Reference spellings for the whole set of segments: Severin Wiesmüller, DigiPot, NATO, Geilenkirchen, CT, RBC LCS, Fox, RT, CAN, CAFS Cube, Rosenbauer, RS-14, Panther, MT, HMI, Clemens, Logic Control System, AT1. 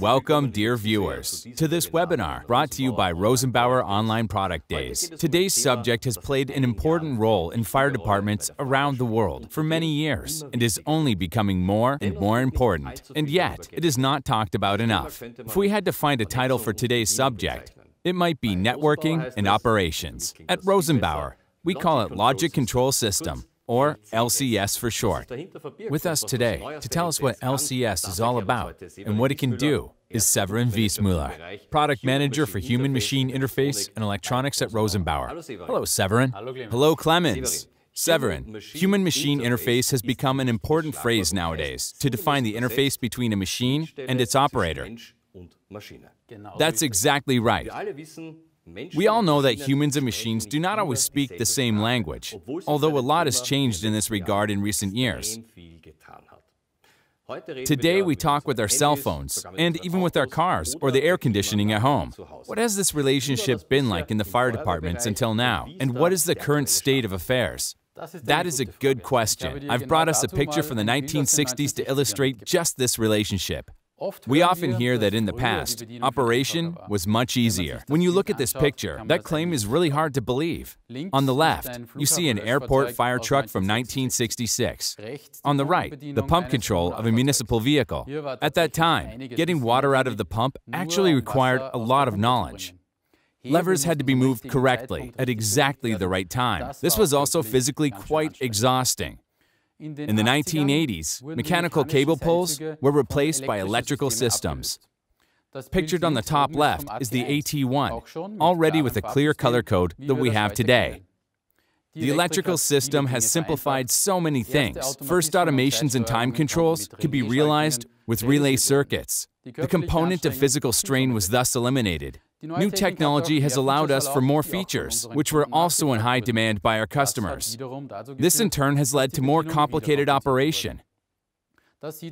Welcome, dear viewers, to this webinar brought to you by Rosenbauer Online Product Days. Today's subject has played an important role in fire departments around the world for many years and is only becoming more and more important, and yet it is not talked about enough. If we had to find a title for today's subject, it might be Networking and Operations. At Rosenbauer, we call it Logic Control System, or LCS for short. With us today to tell us what LCS is all about and what it can do is Severin Wiesmüller, Product Manager for Human Machine Interface and Electronics at Rosenbauer. Hello, Severin. Hello, Clemens. Severin, human-machine interface has become an important phrase nowadays to define the interface between a machine and its operator. That's exactly right. We all know that humans and machines do not always speak the same language, although a lot has changed in this regard in recent years. Today we talk with our cell phones, and even with our cars or the air conditioning at home. What has this relationship been like in the fire departments until now, and what is the current state of affairs? That is a good question. I've brought us a picture from the 1960s to illustrate just this relationship. We often hear that in the past, operation was much easier. When you look at this picture, that claim is really hard to believe. On the left, you see an airport fire truck from 1966. On the right, the pump control of a municipal vehicle. At that time, getting water out of the pump actually required a lot of knowledge. Levers had to be moved correctly at exactly the right time. This was also physically quite exhausting. In the 1980s, mechanical cable pulls were replaced by electrical systems. Pictured on the top left is the AT1, already with a clear color code that we have today. The electrical system has simplified so many things. First automations and time controls could be realized with relay circuits. The component of physical strain was thus eliminated. New technology has allowed us for more features, which were also in high demand by our customers. This in turn has led to more complicated operation.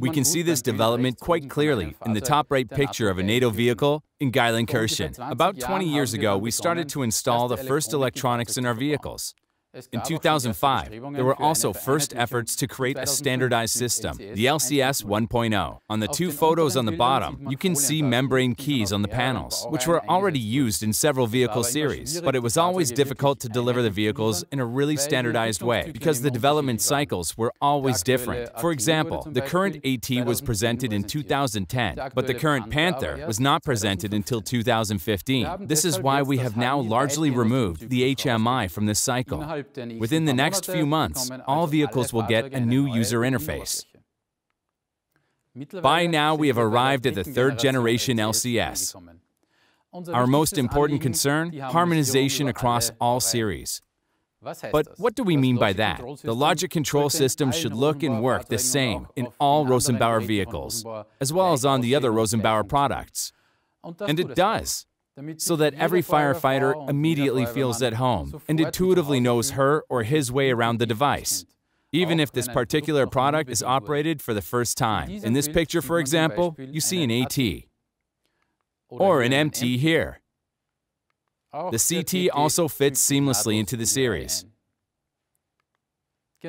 We can see this development quite clearly in the top right picture of a NATO vehicle in Geilenkirchen. About 20 years ago, we started to install the first electronics in our vehicles. In 2005, there were also first efforts to create a standardized system, the LCS 1.0. On the two photos on the bottom, you can see membrane keys on the panels, which were already used in several vehicle series, but it was always difficult to deliver the vehicles in a really standardized way because the development cycles were always different. For example, the current AT was presented in 2010, but the current Panther was not presented until 2015. This is why we have now largely removed the HMI from this cycle. Within the next few months, all vehicles will get a new user interface. By now, we have arrived at the third-generation LCS. Our most important concern, harmonization across all series. But what do we mean by that? The logic control system should look and work the same in all Rosenbauer vehicles, as well as on the other Rosenbauer products. And it does, so that every firefighter immediately feels at home and intuitively knows her or his way around the device, even if this particular product is operated for the first time. In this picture, for example, you see an AT or an MT here. The CT also fits seamlessly into the series,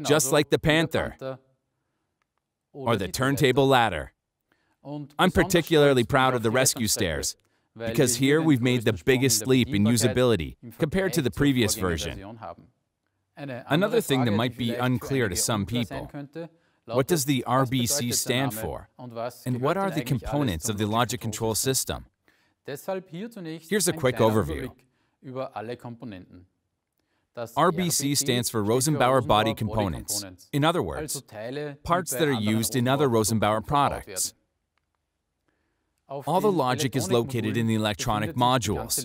just like the Panther or the turntable ladder. I'm particularly proud of the rescue stairs, because here we've made the biggest leap in usability compared to the previous version. Another thing that might be unclear to some people, what does the RBC stand for? And what are the components of the logic control system? Here's a quick overview. RBC stands for Rosenbauer Body Components. In other words, parts that are used in other Rosenbauer products. All the logic is located in the electronic modules.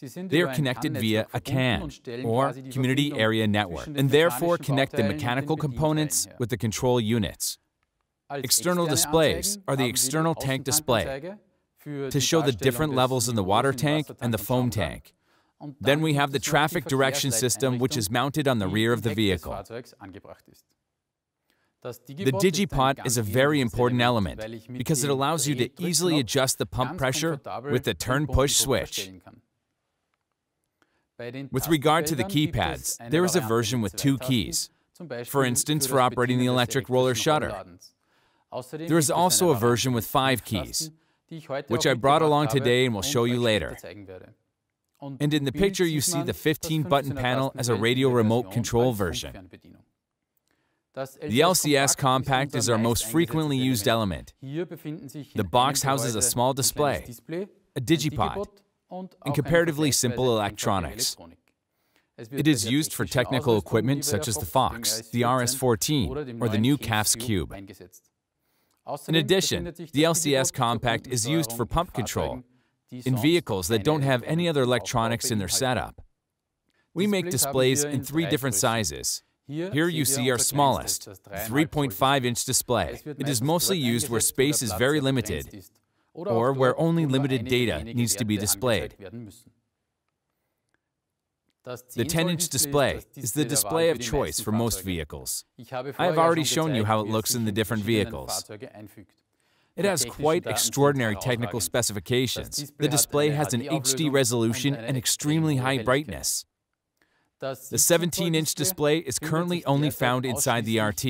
They are connected via a CAN, or Community Area Network, and therefore connect the mechanical components with the control units. External displays are the external tank display to show the different levels in the water tank and the foam tank. Then we have the traffic direction system, which is mounted on the rear of the vehicle. The DigiPot is a very important element because it allows you to easily adjust the pump pressure with the turn-push switch. With regard to the keypads, there is a version with two keys, for instance, for operating the electric roller shutter. There is also a version with 5 keys. which I brought along today and will show you later. And in the picture you see the 15-button panel as a radio remote control version. The LCS Compact is our most frequently used element. The box houses a small display, a DigiPot, and comparatively simple electronics. It is used for technical equipment such as the Fox, the RS-14, or the new CAFS Cube. In addition, the LCS Compact is used for pump control in vehicles that don't have any other electronics in their setup. We make displays in 3 different sizes. Here you see our smallest, 3.5-inch display. It is mostly used where space is very limited or where only limited data needs to be displayed. The 10-inch display is the display of choice for most vehicles. I have already shown you how it looks in the different vehicles. It has quite extraordinary technical specifications. The display has an HD resolution and extremely high brightness. The 17-inch display is currently only found inside the RT.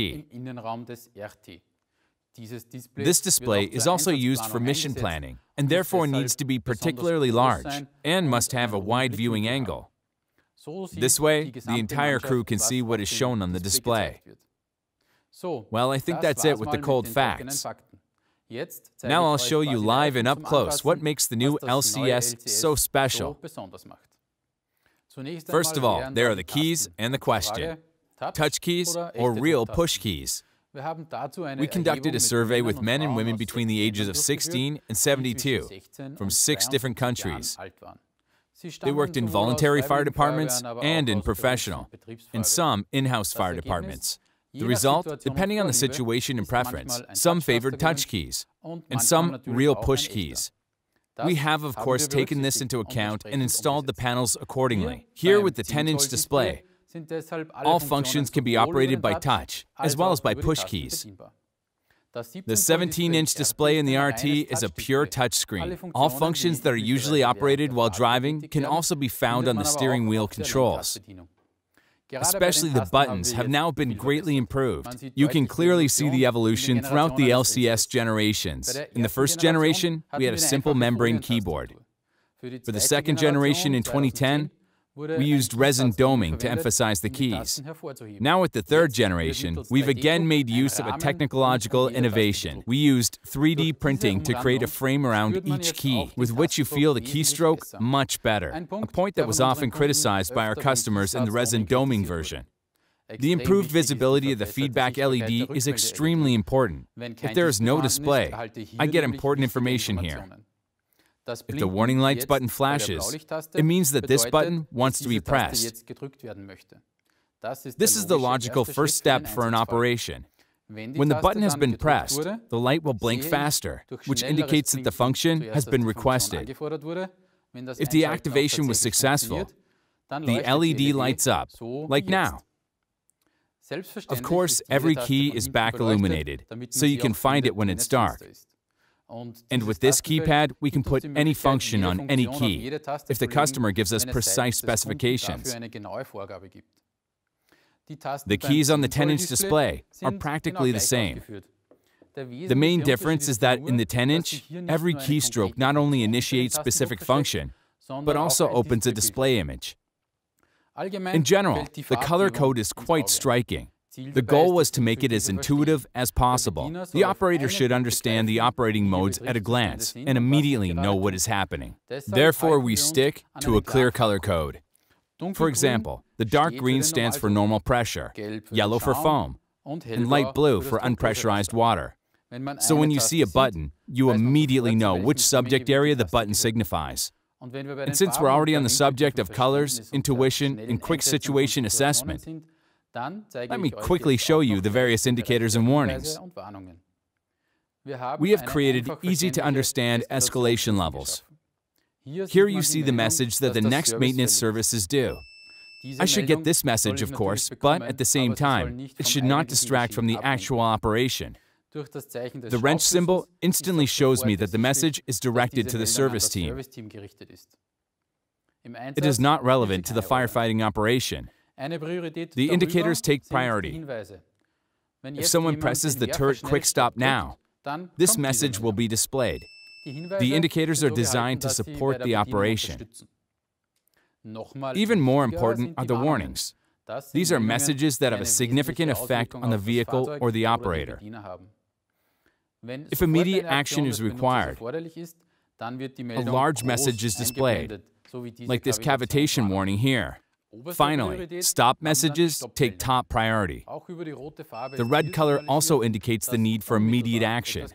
This display is also used for mission planning and therefore needs to be particularly large and must have a wide viewing angle. This way, the entire crew can see what is shown on the display. Well, I think that's it with the cold facts. Now I'll show you live and up close what makes the new LCS so special. First of all, there are the keys and the question. Touch keys or real push keys. We conducted a survey with men and women between the ages of 16 and 72 from 6 different countries. They worked in voluntary fire departments and in professional, and some in-house fire departments. The result, depending on the situation and preference, some favored touch keys and some real push keys. We have, of course, taken this into account and installed the panels accordingly. Here with the 10-inch display, all functions can be operated by touch as well as by push keys. The 17-inch display in the RT is a pure touchscreen. All functions that are usually operated while driving can also be found on the steering wheel controls. Especially the buttons have now been greatly improved. You can clearly see the evolution throughout the LCS generations. In the first generation, we had a simple membrane keyboard. For the second generation in 2010, we used resin doming to emphasize the keys. Now with the third generation, we've again made use of a technological innovation. We used 3D printing to create a frame around each key, with which you feel the keystroke much better, a point that was often criticized by our customers in the resin doming version. The improved visibility of the feedback LED is extremely important. If there is no display, I get important information here. If the warning lights button flashes, it means that this button wants to be pressed. This is the logical first step for an operation. When the button has been pressed, the light will blink faster, which indicates that the function has been requested. If the activation was successful, the LED lights up, like now. Of course, every key is back illuminated, so you can find it when it's dark. And with this keypad, we can put any function on any key, if the customer gives us precise specifications. The keys on the 10-inch display are practically the same. The main difference is that in the 10-inch, every keystroke not only initiates specific function, but also opens a display image. In general, the color code is quite striking. The goal was to make it as intuitive as possible. The operator should understand the operating modes at a glance and immediately know what is happening. Therefore, we stick to a clear color code. For example, the dark green stands for normal pressure, yellow for foam, and light blue for unpressurized water. So when you see a button, you immediately know which subject area the button signifies. And since we're already on the subject of colors, intuition, and quick situation assessment, let me quickly show you the various indicators and warnings. We have created easy-to-understand escalation levels. Here you see the message that the next maintenance service is due. I should get this message, of course, but at the same time, it should not distract from the actual operation. The wrench symbol instantly shows me that the message is directed to the service team. It is not relevant to the firefighting operation. The indicators take priority. If someone presses the turret quick stop now, this message will be displayed. The indicators are designed to support the operation. Even more important are the warnings. These are messages that have a significant effect on the vehicle or the operator. If immediate action is required, a large message is displayed, like this cavitation warning here. Finally, stop messages take top priority. The red color also indicates the need for immediate action.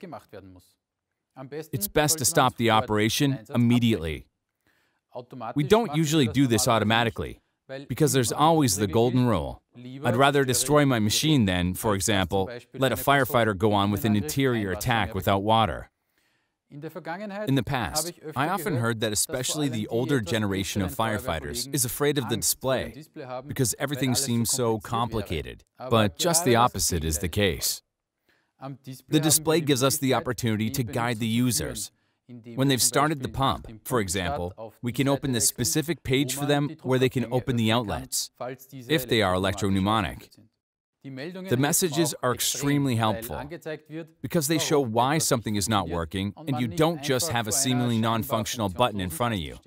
It's best to stop the operation immediately. We don't usually do this automatically, because there's always the golden rule. I'd rather destroy my machine than, for example, let a firefighter go on with an interior attack without water. In the past, I often heard that especially the older generation of firefighters is afraid of the display, because everything seems so complicated. But just the opposite is the case. The display gives us the opportunity to guide the users. When they've started the pump, for example, we can open the specific page for them where they can open the outlets, if they are electropneumatic. The messages are extremely helpful because they show why something is not working and you don't just have a seemingly non-functional button in front of you.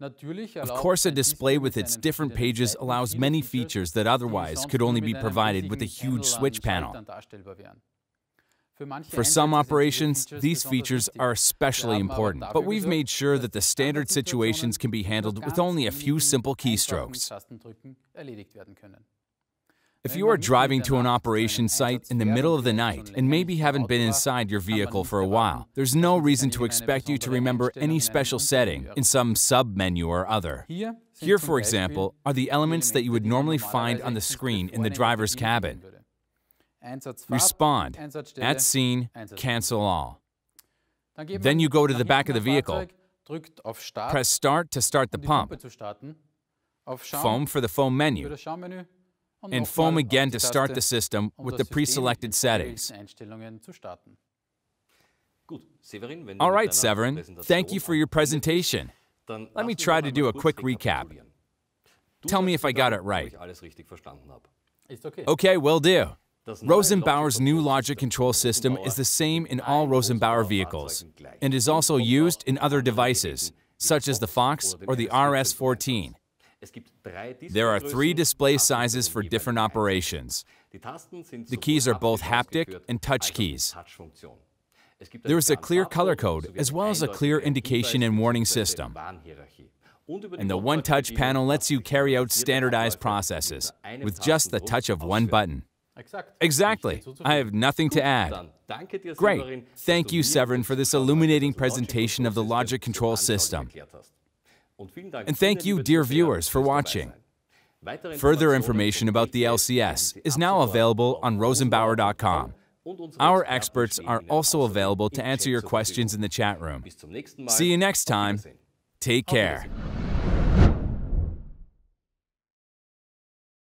Of course, a display with its different pages allows many features that otherwise could only be provided with a huge switch panel. For some operations, these features are especially important, but we've made sure that the standard situations can be handled with only a few simple keystrokes. If you are driving to an operation site in the middle of the night and maybe haven't been inside your vehicle for a while, there's no reason to expect you to remember any special setting in some sub-menu or other. Here, for example, are the elements that you would normally find on the screen in the driver's cabin. Respond, at scene, cancel all. Then you go to the back of the vehicle, press start to start the pump, foam for the foam menu, and foam again to start the system with the pre-selected settings. All right, Severin, thank you for your presentation. Let me try to do a quick recap. Tell me if I got it right. Okay, will do. Rosenbauer's new logic control system is the same in all Rosenbauer vehicles and is also used in other devices, such as the Fox or the RS-14. There are 3 display sizes for different operations. The keys are both haptic and touch keys. There is a clear color code as well as a clear indication and warning system. And the one-touch panel lets you carry out standardized processes with just the touch of one button. Exactly. I have nothing to add. Great. Thank you, Severin, for this illuminating presentation of the logic control system. And thank you, dear viewers, for watching. Further information about the LCS is now available on rosenbauer.com. Our experts are also available to answer your questions in the chat room. See you next time. Take care.